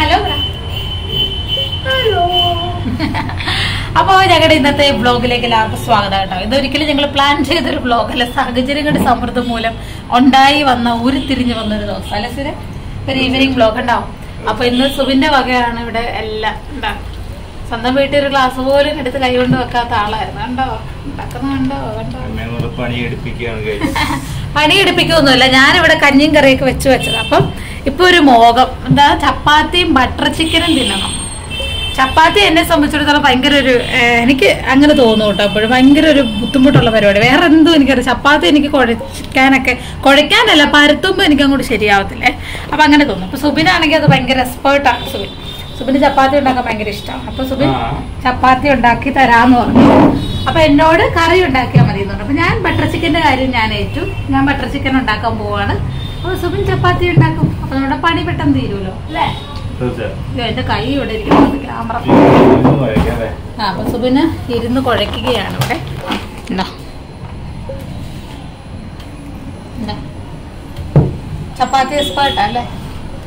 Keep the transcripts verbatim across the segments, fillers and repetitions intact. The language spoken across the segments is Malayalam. Hello hello. അപ്പോൾ ഞങ്ങളുടെ ഇന്നത്തെ വ്ലോഗിലേക്ക് എല്ലാവർക്കും സ്വാഗതം കേട്ടോ. ഇതൊരിക്കലും ഞങ്ങൾ പ്ലാൻ ചെയ്തൊരു വ്ലോഗല്ല, സാഹചര്യങ്ങളുടെ സമ്മർദ്ദം മൂലം ഉണ്ടായി വന്ന ഉരുത്തിരിഞ്ഞ് വന്നൊരു ദിവസം അല്ലെ സുര, ഒരു ഈവനിങ് വ്ലോഗ് ഉണ്ടാവും. അപ്പൊ ഇന്ന് സുബിന്റെ വകയാണ് ഇവിടെ എല്ലാം ഉണ്ടാ. സ്വന്തം വീട്ടിൽ ഒരു ഗ്ലാസ് പോലും എടുത്ത് കൈ കൊണ്ട് വെക്കാത്ത ആളായിരുന്നു കണ്ടോ. ഉണ്ടാക്കുന്നുണ്ടോ കണ്ടോ, പണിയെടുപ്പിക്കൊന്നുമില്ല. ഞാനിവിടെ കഞ്ഞിയും കറിയൊക്കെ വെച്ച് വെച്ചത്. അപ്പം ഇപ്പൊ ഒരു മോഹം എന്താ, ചപ്പാത്തിയും ബട്ടർ ചിക്കനും തിന്നണം. ചപ്പാത്തി എന്നെ സംബന്ധിച്ചിടത്തോളം ഭയങ്കര ഒരു, എനിക്ക് അങ്ങനെ തോന്നുന്നു കേട്ടോ, അപ്പോഴും ഭയങ്കര ഒരു ബുദ്ധിമുട്ടുള്ള പരിപാടി. വേറെ എന്തോ എനിക്കറിയാം, ചപ്പാത്തി എനിക്ക് കുഴക്കാനൊക്കെ കുഴക്കാനല്ല പരത്തുമ്പോൾ എനിക്ക് അങ്ങോട്ട് ശരിയാവത്തില്ലേ, അപ്പം അങ്ങനെ തോന്നും. അപ്പോൾ സുബിനാണെങ്കിൽ അത് ഭയങ്കര എക്സ്പേർട്ടാണ്. സുബിൻ സുബിന് ചപ്പാത്തി ഉണ്ടാക്കാൻ ഭയങ്കര ഇഷ്ടമാണ്. അപ്പോൾ സുബിൻ ചപ്പാത്തി ഉണ്ടാക്കി തരാമെന്ന് പറഞ്ഞു. അപ്പം എന്നോട് കറി ഉണ്ടാക്കിയാൽ മതി എന്നുണ്ട്. അപ്പം ഞാൻ ബട്ടർ ചിക്കൻ്റെ കാര്യം ഞാൻ ഏറ്റു. ഞാൻ ബട്ടർ ചിക്കൻ ഉണ്ടാക്കാൻ പോവാണ്. അപ്പോൾ സുബിൻ ചപ്പാത്തി ഉണ്ടാക്കും. അപ്പം നമ്മുടെ പണി പെട്ടെന്ന് തീരുമല്ലോ അല്ലേ. എന്റെ കൈ ഇവിടെ ഇരിക്കുന്നത് ക്യാമറ. ആ അപ്പൊ സുബിന് ഇരുന്ന് കുഴക്കുകയാണ് ഇവിടെ. ചപ്പാത്തി എക്സ്പേർട്ടാ അല്ലേ.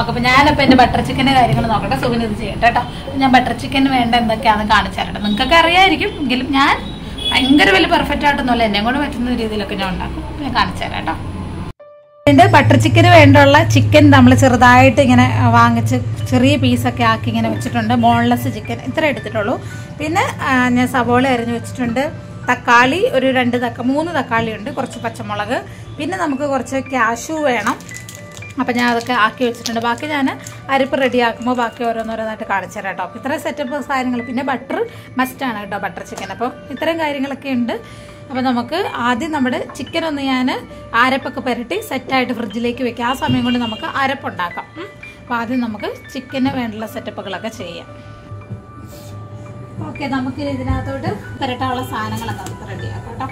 ഓക്കെ, അപ്പൊ ഞാനപ്പോ എന്റെ ബട്ടർ ചിക്കന്റെ കാര്യങ്ങൾ നോക്കട്ടെ. സുബിന് ഇത് ചെയ്യട്ടെ കേട്ടോ. ഞാൻ ബട്ടർ ചിക്കന് വേണ്ട എന്തൊക്കെയാണെന്ന് കാണിച്ചു തരട്ടെ. നിങ്ങൾക്കൊക്കെ അറിയായിരിക്കും എങ്കിലും ഞാൻ ഭയങ്കര വലിയ പെർഫെക്റ്റ് ആയിട്ടൊന്നുമല്ല, എന്നെ കൊണ്ട് പറ്റുന്ന രീതിയിലൊക്കെ ഞാൻ ഉണ്ടാക്കും. ഞാൻ കാണിച്ചു തരാം കേട്ടോ. ഇതിൻ്റെ ബട്ടർ ചിക്കന് വേണ്ടിയുള്ള ചിക്കൻ നമ്മൾ ചെറുതായിട്ട് ഇങ്ങനെ വാങ്ങിച്ച് ചെറിയ പീസൊക്കെ ആക്കി ഇങ്ങനെ വെച്ചിട്ടുണ്ട്. ബോൺലെസ് ചിക്കൻ ഇത്ര എടുത്തിട്ടുള്ളൂ. പിന്നെ ഞാൻ സവോള അരിഞ്ഞ് വെച്ചിട്ടുണ്ട്. തക്കാളി ഒരു രണ്ട് തക്ക മൂന്ന് തക്കാളി ഉണ്ട്, കുറച്ച് പച്ചമുളക്, പിന്നെ നമുക്ക് കുറച്ച് കാഷ്യൂ വേണം. അപ്പം ഞാൻ അതൊക്കെ ആക്കി വെച്ചിട്ടുണ്ട്. ബാക്കി ഞാൻ അരിപ്പ് റെഡിയാക്കുമ്പോൾ ബാക്കി ഓരോന്നോരോന്നായിട്ട് കാണിച്ചു തരാം കേട്ടോ. ഇത്രയും സെറ്റപ്പ് കാര്യങ്ങൾ. പിന്നെ ബട്ടർ മസ്റ്റാണ് കേട്ടോ ബട്ടർ ചിക്കൻ. അപ്പോൾ ഇത്രയും കാര്യങ്ങളൊക്കെ ഉണ്ട്. അപ്പോൾ നമുക്ക് ആദ്യം നമ്മുടെ ചിക്കൻ ഒന്ന് ഞാൻ അരപ്പൊക്കെ പുരട്ടി സെറ്റായിട്ട് ഫ്രിഡ്ജിലേക്ക് വെക്കാം. ആ സമയം കൊണ്ട് നമുക്ക് അരപ്പുണ്ടാക്കാം. അപ്പോൾ ആദ്യം നമുക്ക് ചിക്കന് വേണ്ടുള്ള സെറ്റപ്പുകളൊക്കെ ചെയ്യാം. ഓക്കെ, നമുക്ക് ഇതിനകത്തോട്ട് പുരട്ടാനുള്ള സാധനങ്ങളൊക്കെ നമുക്ക് റെഡിയാക്കാം കേട്ടോ.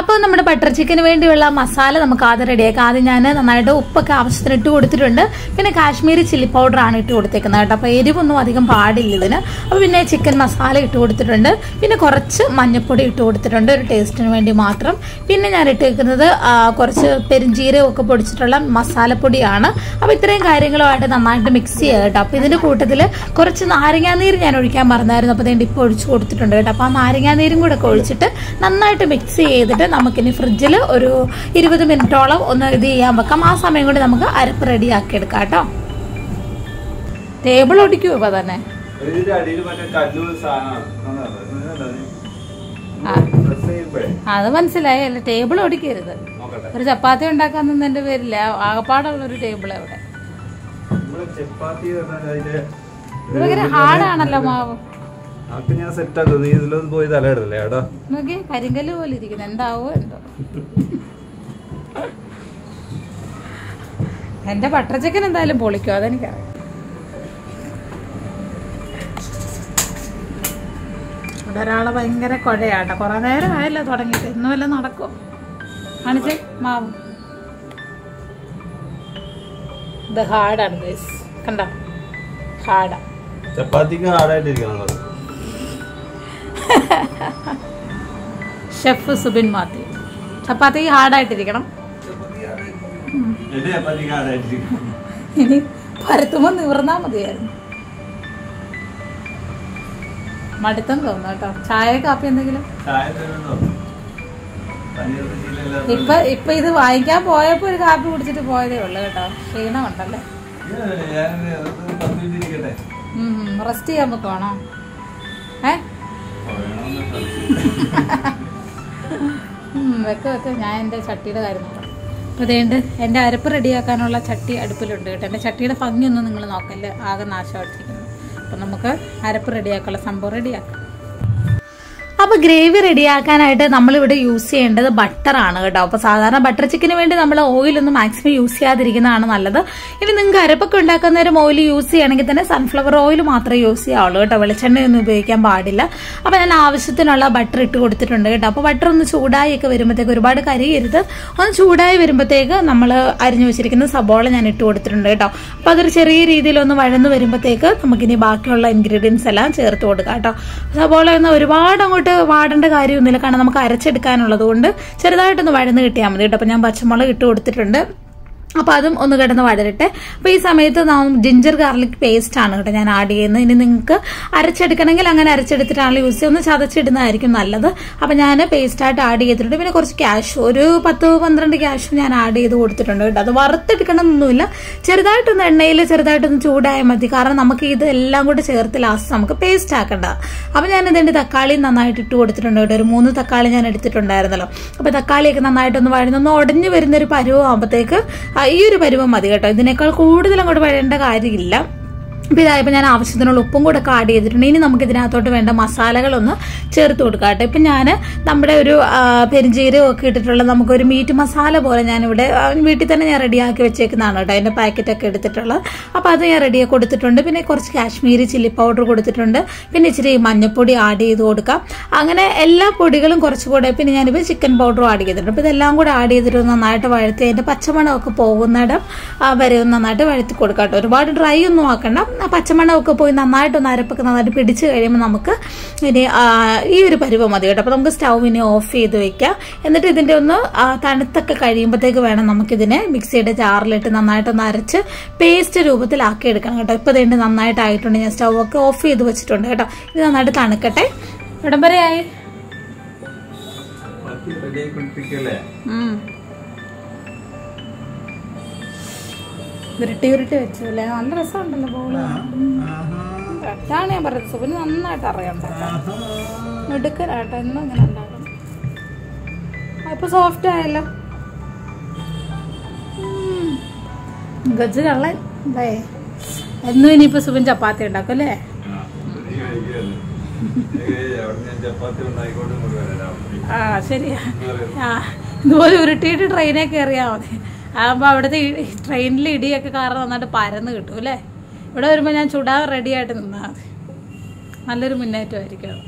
അപ്പോൾ നമ്മുടെ ബട്ടർ ചിക്കന് വേണ്ടിയുള്ള മസാല നമുക്ക് ആദ്യം റെഡിയാക്കാം. ആദ്യം ഞാൻ നന്നായിട്ട് ഉപ്പൊക്കെ ആവശ്യത്തിന് ഇട്ട് കൊടുത്തിട്ടുണ്ട്. പിന്നെ കാശ്മീരി ചില്ലി പൗഡറാണ് ഇട്ട് കൊടുത്തേക്കുന്നത് കേട്ടോ. അപ്പോൾ എരിവൊന്നും അധികം പാടില്ല ഇതിന്. അപ്പോൾ പിന്നെ ചിക്കൻ മസാല ഇട്ട് കൊടുത്തിട്ടുണ്ട്. പിന്നെ കുറച്ച് മഞ്ഞൾപ്പൊടി ഇട്ട് കൊടുത്തിട്ടുണ്ട്, ഒരു ടേസ്റ്റിന് വേണ്ടി മാത്രം. പിന്നെ ഞാൻ ഇട്ടേക്കുന്നത് കുറച്ച് പെരിഞ്ചീരകമൊക്കെ പൊടിച്ചിട്ടുള്ള മസാലപ്പൊടിയാണ്. അപ്പോൾ ഇത്രയും കാര്യങ്ങളുമായിട്ട് നന്നായിട്ട് മിക്സ് ചെയ്യുക കേട്ടോ. അപ്പോൾ ഇതിൻ്റെ കൂട്ടത്തിൽ കുറച്ച് നാരങ്ങാനീര് ഞാൻ ഒഴിക്കാൻ പറഞ്ഞായിരുന്നു. അപ്പോൾ ഇതിൻ്റെ ഇപ്പോൾ ഒഴിച്ച് കൊടുത്തിട്ടുണ്ട് കേട്ടോ. അപ്പോൾ ആ നാരങ്ങാനീരും കൂടെ ഒക്കെ ഒഴിച്ചിട്ട് നന്നായിട്ട് മിക്സ് ചെയ്തിട്ട് നമുക്കിനി ഫ്രിഡ്ജിൽ ഒരു ഇരുപത് മിനിറ്റോളം ഒന്ന് ഇത് ചെയ്യാൻ വെക്കാം. ആ സമയം കൊണ്ട് നമുക്ക് അരപ്പ് റെഡിയാക്കി എടുക്കാം കേട്ടോ. ടേബിൾ ഒടിക്കുമോ ഇപ്പൊ തന്നെ? അത് മനസ്സിലായല്ലേ, ടേബിൾ ഒടിക്കരുത്. ഒരു ചപ്പാത്തി ഉണ്ടാക്കാൻ നിന്നതിന്റെ പേരില്ല ആകപ്പാടുള്ള ഒരു ടേബിൾ അവിടെ. ഭയങ്കര ഹാർഡാണല്ലോ മാവ്. കരിങ്കല് പോലെ ഇരിക്കുന്നു, എന്താവോ എന്തോ. എന്റെ ബട്ടർ ചിക്കൻ എന്തായാലും പൊളിക്കോ അതെനിക്കറിയാം. ഇവിടെ ഒരാളെ ഭയങ്കര കുഴയാട്ടോ, കൊറേ നേരം ആയല്ലോ തുടങ്ങിയിട്ട്. ഇന്നും എല്ലാം നടക്കും. കാണിച്ചേ മാവും. ഇത് ഹാർഡാണ് ഗൈസ്, കണ്ടോ ഹാർഡാ. ചപ്പാത്തിക്ക് ഹാർഡായിട്ടിരിക്കണം ഷെഫ് സുബിൻ മാത്യു. ചപ്പാത്തി ഹാർഡായിട്ടിരിക്കണം. ഇനി പരത്തുമ്പോൾ നിവർന്നാ മതിയായിരുന്നു. മടുത്തം തോന്നുന്നു കേട്ടോ. ചായ കാപ്പി എന്തെങ്കിലും. ഇപ്പൊ ഇപ്പൊ ഇത് വാങ്ങിക്കാൻ പോയപ്പോ ഒരു കാപ്പി കുടിച്ചിട്ട് പോയതേ ഉള്ളു കേട്ടോ. ക്ഷീണമുണ്ടല്ലേ. റെസ്റ്റ് ചെയ്യാൻ പോക്കോണോ? ഏ വെക്ക് വെക്ക്. ഞാൻ എൻ്റെ ചട്ടിയുടെ കാര്യം നോക്കാം. അപ്പോൾ അതേണ്ട് എൻ്റെ അരപ്പ് റെഡിയാക്കാനുള്ള ചട്ടി അടുപ്പിലുണ്ട് കേട്ടോ. എൻ്റെ ചട്ടിയുടെ ഭംഗിയൊന്നും നിങ്ങൾ നോക്കല്ലേ, ആകെ നാശമായിട്ടിരിക്കുന്നു. അപ്പം നമുക്ക് അരപ്പ് റെഡിയാക്കാനുള്ള സംഭവം റെഡിയാക്കാം. അപ്പൊ അപ്പോൾ ഗ്രേവി റെഡിയാക്കാനായിട്ട് നമ്മളിവിടെ യൂസ് ചെയ്യേണ്ടത് ബട്ടർ ആണ് കേട്ടോ. അപ്പോൾ സാധാരണ ബട്ടർ ചിക്കന് വേണ്ടി നമ്മൾ ഓയിലൊന്നും മാക്സിമം യൂസ് ചെയ്യാതിരിക്കുന്നതാണ് നല്ലത്. ഇനി നിങ്ങൾക്ക് അരപ്പൊക്കെ ഉണ്ടാക്കുന്ന ഒരു ഓയിൽ യൂസ് ചെയ്യണമെങ്കിൽ തന്നെ സൺഫ്ലവർ ഓയിൽ മാത്രമേ യൂസ് ചെയ്യാവുള്ളൂ കേട്ടോ, വെളിച്ചെണ്ണയൊന്നും ഉപയോഗിക്കാൻ പാടില്ല. അപ്പോൾ ഞാൻ ആവശ്യത്തിനുള്ള ബട്ടർ ഇട്ട് കൊടുത്തിട്ടുണ്ട് കേട്ടോ. അപ്പോൾ ബട്ടർ ഒന്ന് ചൂടായൊക്കെ വരുമ്പോഴത്തേക്ക്, ഒരുപാട് കരിയരുത്, ഒന്ന് ചൂടായി വരുമ്പോഴത്തേക്ക് നമ്മൾ അരിഞ്ഞു വെച്ചിരിക്കുന്ന സബോള ഞാൻ ഇട്ട് കൊടുത്തിട്ടുണ്ട് കേട്ടോ. അപ്പോൾ അതൊരു ചെറിയ രീതിയിലൊന്ന് വഴന്ന് വരുമ്പോഴത്തേക്ക് നമുക്കിനി ബാക്കിയുള്ള ഇൻഗ്രീഡിയൻസ് എല്ലാം ചേർത്ത് കൊടുക്കാം കേട്ടോ. സബോള ഒന്ന് ഒരുപാട് അങ്ങോട്ട് വാടേണ്ട കാര്യമൊന്നുമില്ല, കാരണം നമുക്ക് അരച്ചെടുക്കാനുള്ളത് കൊണ്ട് ചെറുതായിട്ടൊന്ന് വഴന്ന് കിട്ടിയാൽ മതി കേട്ടോ. അപ്പോൾ ഞാൻ പച്ചമുളക് ഇട്ട് കൊടുത്തിട്ടുണ്ട്, അപ്പോൾ അതും ഒന്ന് കിടന്ന് വഴരട്ടെ. അപ്പോൾ ഈ സമയത്ത് ജിഞ്ചർ ഗാർലിക് പേസ്റ്റ് ആണ് കേട്ടോ ഞാൻ ആഡ് ചെയ്യുന്നത്. ഇനി നിങ്ങൾക്ക് അരച്ചെടുക്കണമെങ്കിൽ അങ്ങനെ അരച്ചെടുത്തിട്ടാണ് യൂസ് ചെയ്യുന്നത്, ഒന്ന് ചതച്ചിടുന്നതായിരിക്കും നല്ലത്. അപ്പോൾ ഞാൻ പേസ്റ്റായിട്ട് ആഡ് ചെയ്തിട്ടുണ്ട്. പിന്നെ കുറച്ച് ക്യാഷ്, ഒരു പത്ത് പന്ത്രണ്ട് ക്യാഷ് ഞാൻ ആഡ് ചെയ്ത് കൊടുത്തിട്ടുണ്ട് കേട്ടോ. അത് വറുത്തെടുക്കണമെന്നൊന്നുമില്ല, ചെറുതായിട്ടൊന്ന് എണ്ണയിൽ ചെറുതായിട്ടൊന്ന് ചൂടായാൽ മതി, കാരണം നമുക്ക് ഇത് എല്ലാം കൂടെ ചേർത്ത് ലാസ്റ്റ് നമുക്ക് പേസ്റ്റ് ആക്കണ്ട. അപ്പോൾ ഞാനിതിൻ്റെ തക്കാളി നന്നായിട്ട് ഇട്ട് കൊടുത്തിട്ടുണ്ട് കേട്ടോ. ഒരു മൂന്ന് തക്കാളി ഞാൻ എടുത്തിട്ടുണ്ടായിരുന്നല്ലോ. അപ്പോൾ തക്കാളിയൊക്കെ നന്നായിട്ടൊന്ന് വഴന്നൊന്ന് ഉടഞ്ഞു വരുന്നൊരു പരുവം ആകുമ്പോഴത്തേക്ക് ഈ ഒരു പരുവം മതി കേട്ടോ. ഇതിനേക്കാൾ കൂടുതൽ അങ്ങോട്ട് വരേണ്ട കാര്യമില്ല. അപ്പോൾ ഇതായപ്പോൾ ഞാൻ ആവശ്യത്തിനുള്ള ഉപ്പും കൂടെ ഒക്കെ ആഡ് ചെയ്തിട്ടുണ്ട്. ഇനി നമുക്ക് ഇതിനകത്തോട്ട് വേണ്ട മസാലകളൊന്ന് ചേർത്ത് കൊടുക്കാം കേട്ടോ. ഇപ്പം ഞാൻ നമ്മുടെ ഒരു പെരിഞ്ചീരകം ഒക്കെ ഇട്ടിട്ടുള്ള നമുക്കൊരു മീറ്റ് മസാല പോലെ ഞാനിവിടെ വീട്ടിൽ തന്നെ ഞാൻ റെഡിയാക്കി വെച്ചേക്കുന്നതാണ് കേട്ടോ. അതിൻ്റെ പാക്കറ്റൊക്കെ എടുത്തിട്ടുള്ളത്. അപ്പോൾ അത് ഞാൻ റെഡിയാക്കി കൊടുത്തിട്ടുണ്ട്. പിന്നെ കുറച്ച് കാശ്മീരി ചില്ലി പൗഡർ കൊടുത്തിട്ടുണ്ട്. പിന്നെ ഇച്ചിരി മഞ്ഞൾപ്പൊടി ആഡ് ചെയ്ത് കൊടുക്കാം. അങ്ങനെ എല്ലാ പൊടികളും കുറച്ച് കൂടെ. പിന്നെ ഞാനിപ്പോൾ ചിക്കൻ പൗഡറും ആഡ് ചെയ്തിട്ടുണ്ട്. അപ്പോൾ ഇതെല്ലാം കൂടെ ആഡ് ചെയ്തിട്ട് നന്നായിട്ട് വഴത്തി അതിൻ്റെ പച്ചമണമൊക്കെ പോകുന്നിടം വരെ നന്നായിട്ട് വഴത്തി കൊടുക്കാം കേട്ടോ. ഒരുപാട് ഡ്രൈ ഒന്നും ആക്കണ്ട. ആ പച്ചമണമൊക്കെ പോയി നന്നായിട്ടൊന്ന് അരപ്പൊക്കെ നന്നായിട്ട് പിടിച്ച് കഴിയുമ്പോൾ നമുക്ക് ഇനി ഈ ഒരു പരുവം മതി കേട്ടോ. അപ്പോൾ നമുക്ക് സ്റ്റൗവിനെ ഓഫ് ചെയ്ത് വയ്ക്കാം. എന്നിട്ട് ഇതിൻ്റെ ഒന്ന് തണുത്തൊക്കെ കഴിയുമ്പോഴത്തേക്ക് വേണം നമുക്കിതിനെ മിക്സിയുടെ ജാറിലിട്ട് നന്നായിട്ടൊന്ന് അരച്ച് പേസ്റ്റ് രൂപത്തിലാക്കി എടുക്കണം കേട്ടോ. ഇപ്പോൾ ഇതുണ്ട് നന്നായിട്ടായിട്ടുണ്ട്. ഞാൻ സ്റ്റൗ ഒക്കെ ഓഫ് ചെയ്ത് വെച്ചിട്ടുണ്ട് കേട്ടോ. ഇത് നന്നായിട്ട് തണുക്കട്ടെ. ഇവിടം വരെയായി. ഉരുട്ടി ഉരുട്ടി വെച്ചല്ലേ, നല്ല രസമുണ്ടല്ലോ ബോള്. അതാണ് ഞാൻ പറഞ്ഞത്, സുബിന് നന്നായിട്ട് അറിയാം മിടുക്കരാട്ടോ. എന്നും അങ്ങനെ ഉണ്ടാകും. അപ്പൊ സോഫ്റ്റ് ആയല്ലോ ഗജ് കള്ളൻ. എന്നും ഇനിയിപ്പോ സുബിൻ ചപ്പാത്തി ഉണ്ടാക്കും അല്ലേ? ആ ശരിയാ. ഇതുപോലെ ഉരുട്ടിയിട്ട് ട്രെയിനെ കയറിയാ മതി. ആകുമ്പോൾ അവിടുത്തെ ട്രെയിനിൽ ഇടിയൊക്കെ കാരണം നന്നായിട്ട് പരന്ന് കിട്ടും അല്ലേ. ഇവിടെ വരുമ്പോൾ ഞാൻ ചൂടാ റെഡിയായിട്ട് നിന്നാൽ മതി. നല്ലൊരു മുന്നേറ്റമായിരിക്കും.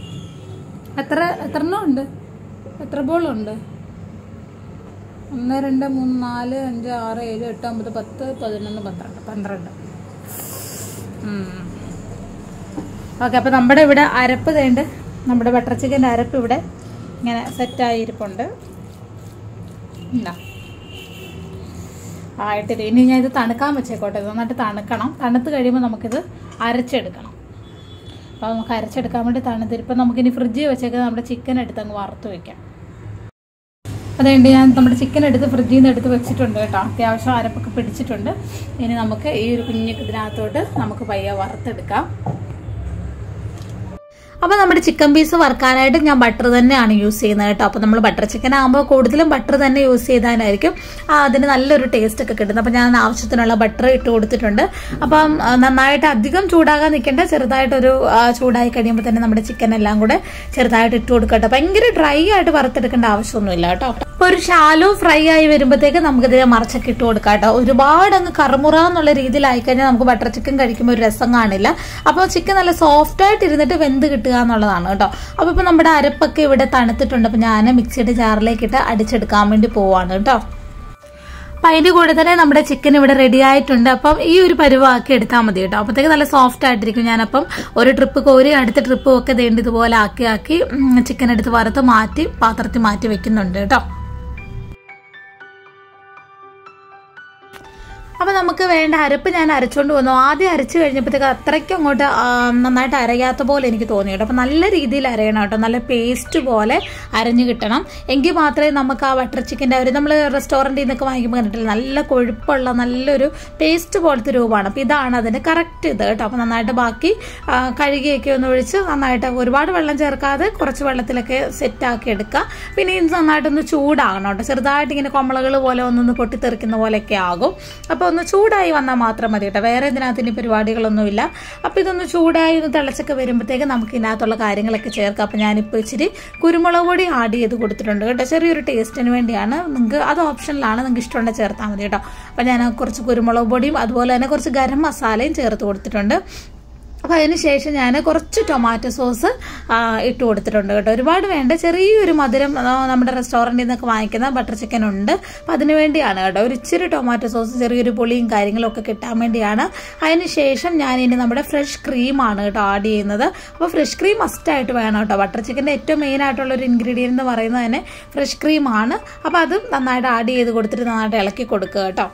എത്ര എത്ര എണ്ണം ഉണ്ട്? എത്ര ബോളുണ്ട്? ഒന്ന് രണ്ട് മൂന്ന് നാല് അഞ്ച് ആറ് ഏഴ് എട്ട് ഒമ്പത് പത്ത് പതിനൊന്ന് പന്ത്രണ്ട് പന്ത്രണ്ട് ഓക്കെ. അപ്പോൾ നമ്മുടെ ഇവിടെ അരപ്പ് തേണ്ട്, നമ്മുടെ ബട്ടർ ചിക്കൻ്റെ അരപ്പ് ഇവിടെ ഇങ്ങനെ സെറ്റായി ഇരിപ്പുണ്ട്. എന്താ ആയിട്ടില്ല. ഇനി ഞാൻ ഇത് തണുക്കാൻ വെച്ചേക്കോട്ടെ. നന്നായിട്ട് തണുക്കണം. തണുത്ത് കഴിയുമ്പോൾ നമുക്കിത് അരച്ചെടുക്കണം. അപ്പോൾ നമുക്ക് അരച്ചെടുക്കാൻ വേണ്ടി തണുത്തിരിപ്പം നമുക്കിനി ഫ്രിഡ്ജിൽ വെച്ചേക്ക് നമ്മുടെ ചിക്കൻ എടുത്ത് അങ്ങ് വറുത്ത് വയ്ക്കാം. അതുകൊണ്ട് ഞാൻ നമ്മുടെ ചിക്കൻ എടുത്ത് ഫ്രിഡ്ജിൽ നിന്ന് എടുത്ത് വെച്ചിട്ടുണ്ട് കേട്ടോ. അത്യാവശ്യം അരപ്പൊക്കെ പിടിച്ചിട്ടുണ്ട്. ഇനി നമുക്ക് ഈ ഒരു കുഞ്ഞു ഇതിനകത്തോട്ട് നമുക്ക് പയ്യെ വറുത്തെടുക്കാം. അപ്പോൾ നമ്മുടെ ചിക്കൻ പീസ് വറുക്കാനായിട്ട് ഞാൻ ബട്ടർ തന്നെയാണ് യൂസ് ചെയ്യുന്നത് കേട്ടോ. അപ്പോൾ നമ്മൾ ബട്ടർ ചിക്കൻ ആകുമ്പോൾ കൂടുതലും ബട്ടർ തന്നെ യൂസ് ചെയ്താനായിരിക്കും അതിന് നല്ലൊരു ടേസ്റ്റ് ഒക്കെ കിട്ടുന്നത്. അപ്പോൾ ഞാൻ ആവശ്യത്തിനുള്ള ബട്ടർ ഇട്ട് കൊടുത്തിട്ടുണ്ട്. അപ്പം നന്നായിട്ട് അധികം ചൂടാകാൻ നിൽക്കേണ്ട, ചെറുതായിട്ടൊരു ചൂടായി കഴിയുമ്പോൾ തന്നെ നമ്മുടെ ചിക്കൻ എല്ലാം കൂടെ ചെറുതായിട്ട് ഇട്ട് കൊടുക്കട്ടെ. ഭയങ്കര ഡ്രൈ ആയിട്ട് വറുത്തെടുക്കേണ്ട ആവശ്യമൊന്നുമില്ല കേട്ടോ. അപ്പോൾ ഒരു ഷാലോ ഫ്രൈ ആയി വരുമ്പോഴത്തേക്ക് നമുക്കിതിനെ മറിച്ചൊക്കെ ഇട്ട് കൊടുക്കാം കേട്ടോ. ഒരുപാട് അങ്ങ് കറുമുറ എന്നുള്ള രീതിയിലായി കഴിഞ്ഞാൽ നമുക്ക് ബട്ടർ ചിക്കൻ കഴിക്കുമ്പോൾ ഒരു രസം കാണില്ല. അപ്പോൾ ചിക്കൻ നല്ല സോഫ്റ്റായിട്ട് ഇരുന്നിട്ട് വെന്ത് കിട്ടുക എന്നുള്ളതാണ് കേട്ടോ. അപ്പോൾ ഇപ്പോൾ നമ്മുടെ അരപ്പൊക്കെ ഇവിടെ തണുത്തിട്ടുണ്ട്. അപ്പോൾ ഞാൻ മിക്സിയുടെ ജാറിലേക്കിട്ട് അടിച്ചെടുക്കാൻ വേണ്ടി പോവാണ് കേട്ടോ. അപ്പം അതിൻ്റെ കൂടെ തന്നെ നമ്മുടെ ചിക്കൻ ഇവിടെ റെഡി ആയിട്ടുണ്ട്. അപ്പം ഈ ഒരു പരുവാക്കി എടുത്താൽ മതി കേട്ടോ. അപ്പോഴത്തേക്ക് നല്ല സോഫ്റ്റ് ആയിട്ടിരിക്കും. ഞാനപ്പം ഒരു ട്രിപ്പ് കോരി അടുത്ത ട്രിപ്പും ഒക്കെ ദേണ്ടി ഇതുപോലെ ആക്കി ആക്കി ചിക്കൻ എടുത്ത് വറുത്ത് മാറ്റി പാത്രത്തിൽ മാറ്റി വെക്കുന്നുണ്ട് കേട്ടോ. അപ്പോൾ നമുക്ക് വേണ്ട അരപ്പ് ഞാൻ അരച്ചുകൊണ്ട് വന്നു. ആദ്യം അരച്ച് കഴിഞ്ഞപ്പോഴത്തേക്ക് അത്രയ്ക്ക് അങ്ങോട്ട് നന്നായിട്ട് അരയാത്ത പോലെ എനിക്ക് തോന്നി കേട്ടോ. അപ്പോൾ നല്ല രീതിയിൽ അരയണം കേട്ടോ. നല്ല പേസ്റ്റ് പോലെ അരഞ്ഞു കിട്ടണം. എങ്കിൽ മാത്രമേ നമുക്ക് ആ ബട്ടർ ചിക്കൻ്റെ ഒരു നമ്മൾ റെസ്റ്റോറൻറ്റിൽ നിന്നൊക്കെ വാങ്ങിക്കുമ്പോൾ കണ്ടിട്ടില്ല, നല്ല കൊഴുപ്പുള്ള നല്ലൊരു പേസ്റ്റ് പോലത്തെ രൂപമാണ്. അപ്പോൾ ഇതാണ് അതിൻ്റെ കറക്റ്റ് ഇത് കേട്ടോ. അപ്പോൾ നന്നായിട്ട് ബാക്കി കഴുകിയൊക്കെ ഒന്ന് ഒഴിച്ച് നന്നായിട്ട് ഒരുപാട് വെള്ളം ചേർക്കാതെ കുറച്ച് വെള്ളത്തിലൊക്കെ സെറ്റാക്കി എടുക്കുക. പിന്നെ ഇത് നന്നായിട്ടൊന്ന് ചൂടാകണം കേട്ടോ. ചെറുതായിട്ട് ഇങ്ങനെ കൊമളകൾ പോലെ ഒന്നൊന്ന് പൊട്ടിത്തെറിക്കുന്ന പോലെയൊക്കെ ആകും. അപ്പോൾ ഒന്ന് ചൂടായി വന്നാൽ മാത്രം മതി കേട്ടോ. വേറെ ഇതിനകത്ത് ഇനി പരിപാടികളൊന്നുമില്ല. അപ്പോൾ ഇതൊന്ന് ചൂടായി ഒന്ന് തിളച്ചൊക്കെ വരുമ്പോഴത്തേക്ക് നമുക്ക് ഇതിനകത്തുള്ള കാര്യങ്ങളൊക്കെ ചേർക്കാം. അപ്പോൾ ഞാനിപ്പോൾ ഇച്ചിരി കുരുമുളക് പൊടി ആഡ് ചെയ്ത് കൊടുത്തിട്ടുണ്ട് കേട്ടോ, ചെറിയൊരു ടേസ്റ്റിന് വേണ്ടിയാണ്. നിങ്ങൾക്ക് അത് ഓപ്ഷനിലാണ്, നിങ്ങൾക്ക് ഇഷ്ടമുണ്ടെങ്കിൽ ചേർത്താൽ മതി കേട്ടോ. അപ്പോൾ ഞാൻ കുറച്ച് കുരുമുളക് പൊടിയും അതുപോലെ തന്നെ കുറച്ച് ഗരം മസാലയും ചേർത്ത് കൊടുത്തിട്ടുണ്ട്. അപ്പോൾ അതിന് ശേഷം ഞാൻ കുറച്ച് ടൊമാറ്റോ സോസ് ഇട്ട് കൊടുത്തിട്ടുണ്ട് കേട്ടോ. ഒരുപാട് വേണ്ട, ചെറിയൊരു മധുരം നമ്മുടെ റെസ്റ്റോറൻറ്റിൽ നിന്നൊക്കെ വാങ്ങിക്കുന്ന ബട്ടർ ചിക്കൻ ഉണ്ട്, അപ്പം അതിന് വേണ്ടിയാണ് കേട്ടോ. ഒരു ഇച്ചിരി ടൊമാറ്റോ സോസ് ചെറിയൊരു പുളിയും കാര്യങ്ങളൊക്കെ കിട്ടാൻ വേണ്ടിയാണ്. അതിന് ശേഷം ഞാൻ ഇനി നമ്മുടെ ഫ്രഷ് ക്രീമാണ് കേട്ടോ ആഡ് ചെയ്യുന്നത്. അപ്പോൾ ഫ്രഷ് ക്രീം മസ്റ്റായിട്ട് വേണം കേട്ടോ. ബട്ടർ ചിക്കൻ്റെ ഏറ്റവും മെയിനായിട്ടുള്ളൊരു ഇൻഗ്രീഡിയൻ്റ് എന്ന് പറയുന്നത് തന്നെ ഫ്രഷ് ക്രീമാണ്. അപ്പോൾ അതും നന്നായിട്ട് ആഡ് ചെയ്ത് കൊടുത്തിട്ട് നന്നായിട്ട് ഇളക്കി കൊടുക്കുക കേട്ടോ.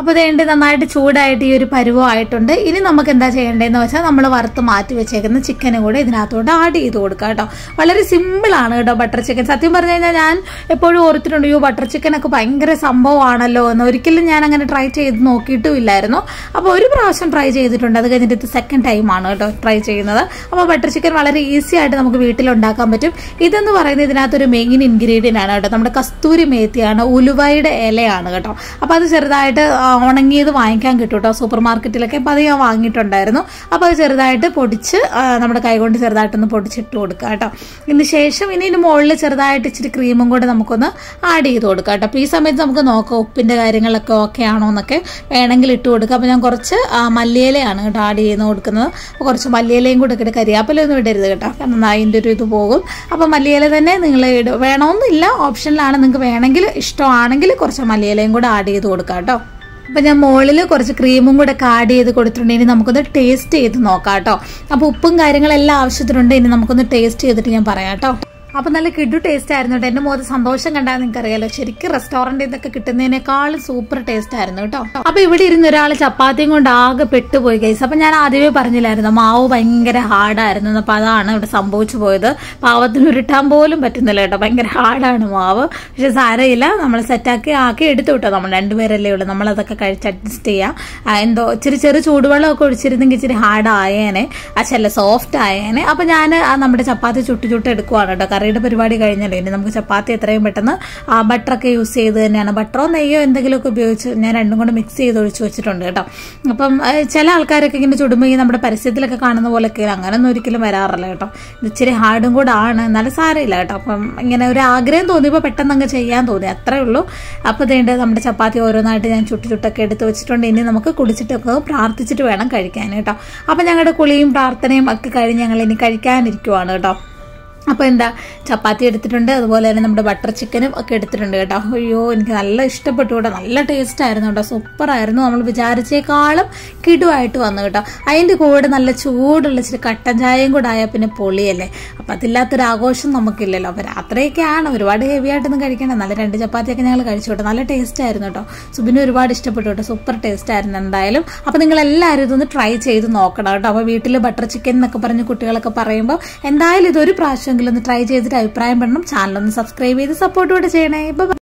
അപ്പോൾ ഇതേണ്ട നന്നായിട്ട് ചൂടായിട്ട് ഈ ഒരു പരുവമായിട്ടുണ്ട്. ഇനി നമുക്ക് എന്താ ചെയ്യേണ്ടതെന്ന് വെച്ചാൽ നമ്മൾ വറുത്ത് മാറ്റി വെച്ചേക്കുന്ന ചിക്കനും കൂടെ ഇതിനകത്തോട്ട് ആഡ് ചെയ്ത് കൊടുക്കുക കേട്ടോ. വളരെ സിമ്പിളാണ് കേട്ടോ ബട്ടർ ചിക്കൻ. സത്യം പറഞ്ഞു കഴിഞ്ഞാൽ ഞാൻ എപ്പോഴും ഓർത്തിട്ടുണ്ട് അയ്യോ ബട്ടർ ചിക്കനൊക്കെ ഭയങ്കര സംഭവമാണല്ലോ എന്ന്. ഒരിക്കലും ഞാൻ അങ്ങനെ ട്രൈ ചെയ്ത് നോക്കിയിട്ടും ഇല്ലായിരുന്നു. അപ്പോൾ ഒരു പ്രാവശ്യം ട്രൈ ചെയ്തിട്ടുണ്ട്, അത് കഴിഞ്ഞിട്ട് ഇത് സെക്കൻഡ് ടൈമാണ് കേട്ടോ ട്രൈ ചെയ്യുന്നത്. അപ്പോൾ ബട്ടർ ചിക്കൻ വളരെ ഈസി ആയിട്ട് നമുക്ക് വീട്ടിലുണ്ടാക്കാൻ പറ്റും. ഇതെന്ന് പറയുന്നത് ഇതിനകത്തൊരു മെയിൻ ഇൻഗ്രീഡിയൻ്റ് ആണ് കേട്ടോ, നമ്മുടെ കസ്തൂരി മേത്തിയാണ്, ഉലുവയുടെ ഇലയാണ് കേട്ടോ. അപ്പോൾ അത് ചെറുതായിട്ട് ഉണങ്ങിയത് വാങ്ങിക്കാൻ കിട്ടും കേട്ടോ സൂപ്പർ മാർക്കറ്റിലൊക്കെ. അപ്പോൾ അത് ഞാൻ വാങ്ങിയിട്ടുണ്ടായിരുന്നു. അപ്പോൾ അത് ചെറുതായിട്ട് പൊടിച്ച് നമ്മുടെ കൈകൊണ്ട് ചെറുതായിട്ടൊന്ന് പൊടിച്ചിട്ട് കൊടുക്കുക കേട്ടോ. ഇതിന് ശേഷം ഇനി ഇതിന് മുകളിൽ ചെറുതായിട്ട് ഇച്ചിരി ക്രീമും കൂടെ നമുക്കൊന്ന് ആഡ് ചെയ്ത് കൊടുക്കുക കേട്ടോ. അപ്പോൾ ഈ സമയത്ത് നമുക്ക് നോക്കാം ഉപ്പിൻ്റെ കാര്യങ്ങളൊക്കെ ഓക്കെ ആണോ എന്നൊക്കെ, വേണമെങ്കിൽ ഇട്ട് കൊടുക്കുക. അപ്പോൾ ഞാൻ കുറച്ച് മല്ലിയിലയാണ് കേട്ടോ ആഡ് ചെയ്ത് കൊടുക്കുന്നത്. അപ്പോൾ കുറച്ച് മല്ലിയിലയും കൂടെ ഇട്ട് കരിയാപ്പിലൊന്നും ഇടരുത് കേട്ടോ, കാരണം അതിൻ്റെ ഒരു ഇത് പോകും. അപ്പോൾ മല്ലിയില തന്നെ നിങ്ങൾ ഇടും, വേണമെന്നില്ല, ഓപ്ഷനിലാണ്. നിങ്ങൾക്ക് വേണമെങ്കിൽ ഇഷ്ടമാണെങ്കിൽ കുറച്ച് മല്ലിയിലയും കൂടെ ആഡ് ചെയ്ത് കൊടുക്കുക കേട്ടോ. അപ്പോൾ ഞാൻ മുകളിൽ കുറച്ച് ക്രീമും കൂടെ ആഡ് ചെയ്ത് കൊടുത്തിട്ടുണ്ട്. ഇനി നമുക്കൊന്ന് ടേസ്റ്റ് ചെയ്ത് നോക്കാം കേട്ടോ. അപ്പോൾ ഉപ്പും കാര്യങ്ങളെല്ലാം ആവശ്യത്തിനുണ്ട്. ഇനി നമുക്കൊന്ന് ടേസ്റ്റ് ചെയ്തിട്ട് ഞാൻ പറയാം കേട്ടോ. അപ്പോൾ നല്ല കിഡു ടേസ്റ്റ് ആയിരുന്നു കേട്ടോ. എൻ്റെ മോന് സന്തോഷം കണ്ടാൽ നിങ്ങൾക്കറിയാലോ, ശരിക്കും റെസ്റ്റോറൻറ്റിൽ നിന്നൊക്കെ കിട്ടുന്നതിനേക്കാളും സൂപ്പർ ടേസ്റ്റ് ആയിരുന്നു കേട്ടോ. അപ്പോൾ ഇവിടെ ഇരുന്ന് ഒരാൾ ചപ്പാത്തിയും കൊണ്ട് ആകെ പെട്ടുപോയി ഗൈസ്. അപ്പോൾ ഞാൻ ആദ്യമേ പറഞ്ഞില്ലായിരുന്നു മാവ് ഭയങ്കര ഹാർഡായിരുന്നു. അപ്പോൾ അതാണ് ഇവിടെ സംഭവിച്ചു പോയത്. പാവത്തിന് ഉരുട്ടാൻ പോലും പറ്റുന്നില്ല കേട്ടോ, ഭയങ്കര ഹാർഡാണ് മാവ്. പക്ഷെ സാരമില്ല, നമ്മൾ സെറ്റാക്കി ആക്കി എടുത്തു കേട്ടോ. നമ്മൾ രണ്ടുപേരല്ലേ ഉള്ളൂ, നമ്മളതൊക്കെ കഴിച്ച് അഡ്ജസ്റ്റ് ചെയ്യുക. എന്തോ ഇച്ചിരി ചെറു ചൂടുവെള്ളമൊക്കെ ഒഴിച്ചിരുന്നെങ്കിൽ ഇച്ചിരി ഹാർഡായേനെ, അച്ഛല്ല സോഫ്റ്റ് ആയേനെ. അപ്പോൾ ഞാൻ നമ്മുടെ ചപ്പാത്തി ചുട്ടു ചുട്ട് എടുക്കുവാണ് കേട്ടോ. കറിയുടെ പരിപാടി കഴിഞ്ഞല്ലോ, ഇനി നമുക്ക് ചപ്പാത്തി എത്രയും പെട്ടെന്ന് ബട്ടറൊക്കെ യൂസ് ചെയ്ത് തന്നെയാണ്, ബട്ടറോ നെയ്യോ എന്തെങ്കിലുമൊക്കെ ഉപയോഗിച്ച് ഞാൻ രണ്ടും കൂടെ മിക്സ് ചെയ്ത് ഒഴിച്ച് വെച്ചിട്ടുണ്ട് കേട്ടോ. അപ്പം ചില ആൾക്കാരൊക്കെ ഇങ്ങനെ ചുടുമ്പോൾ നമ്മുടെ പരസ്യത്തിലൊക്കെ കാണുന്ന പോലെയൊക്കെ അങ്ങനെയൊന്നും ഒരിക്കലും വരാറില്ല കേട്ടോ. ഇച്ചിരി ഹാർഡും കൂടെ ആണ്, എന്നാലും സാരമില്ല കേട്ടോ. അപ്പം ഇങ്ങനെ ഒരു ആഗ്രഹം തോന്നിയപ്പോൾ പെട്ടെന്ന് അങ്ങ് ചെയ്യാൻ തോന്നി, അത്രേ ഉള്ളൂ. അപ്പോൾ ഇതേണ്ട നമ്മുടെ ചപ്പാത്തി ഓരോന്നായിട്ട് ഞാൻ ചുട്ടു ചുട്ടൊക്കെ എടുത്ത് വെച്ചിട്ടുണ്ട്. ഇനി നമുക്ക് കുടിച്ചിട്ടൊക്കെ പ്രാർത്ഥിച്ചിട്ട് വേണം കഴിക്കാൻ കേട്ടോ. അപ്പം ഞങ്ങളുടെ കുളിയും പ്രാർത്ഥനയും ഒക്കെ കഴിഞ്ഞ് ഞങ്ങൾ ഇനി കഴിക്കാനിരിക്കുവാണ് കേട്ടോ. അപ്പോൾ എന്താ ചപ്പാത്തി എടുത്തിട്ടുണ്ട്, അതുപോലെ തന്നെ നമ്മുടെ ബട്ടർ ചിക്കനും ഒക്കെ എടുത്തിട്ടുണ്ട് കേട്ടോ. അയ്യോ എനിക്ക് നല്ല ഇഷ്ടപ്പെട്ടു കേട്ടോ, നല്ല ടേസ്റ്റ് ആയിരുന്നു കേട്ടോ, സൂപ്പറായിരുന്നു. നമ്മൾ വിചാരിച്ചേക്കാളും കിടുവായിട്ട് വന്നു കേട്ടോ. അതിൻ്റെ കൂടെ നല്ല ചൂടുള്ള ഇച്ചിരി കട്ടൻ ചായയും കൂടെ ആയാൽ പിന്നെ പൊളിയല്ലേ. അപ്പം അതില്ലാത്തൊരാഘോഷം നമുക്കില്ലല്ലോ. അപ്പോൾ രാത്രിയൊക്കെയാണ്, ഒരുപാട് ഹെവി ആയിട്ടൊന്നും കഴിക്കേണ്ട. നല്ല രണ്ട് ചപ്പാത്തിയൊക്കെ ഞങ്ങൾ കഴിച്ചു കേട്ടോ, നല്ല ടേസ്റ്റ് ആയിരുന്നു കേട്ടോ. സുബിന് ഒരുപാട് ഇഷ്ടപ്പെട്ടു കേട്ടോ, സൂപ്പർ ടേസ്റ്റ് ആയിരുന്നു എന്തായാലും. അപ്പോൾ നിങ്ങളെല്ലാവരും ഇതൊന്ന് ട്രൈ ചെയ്ത് നോക്കണം കേട്ടോ. അപ്പോൾ വീട്ടിൽ ബട്ടർ ചിക്കൻ എന്നൊക്കെ പറഞ്ഞ് കുട്ടികളൊക്കെ പറയുമ്പോൾ എന്തായാലും ഇതൊരു പ്രാവശ്യം ഒന്ന് ട്രൈ ചെയ്തിട്ട് അഭിപ്രായം പറയണം. ചാനൽ ഒന്ന് സബ്സ്ക്രൈബ് ചെയ്ത് സപ്പോർട്ട് കൂടെ ചെയ്യണേ.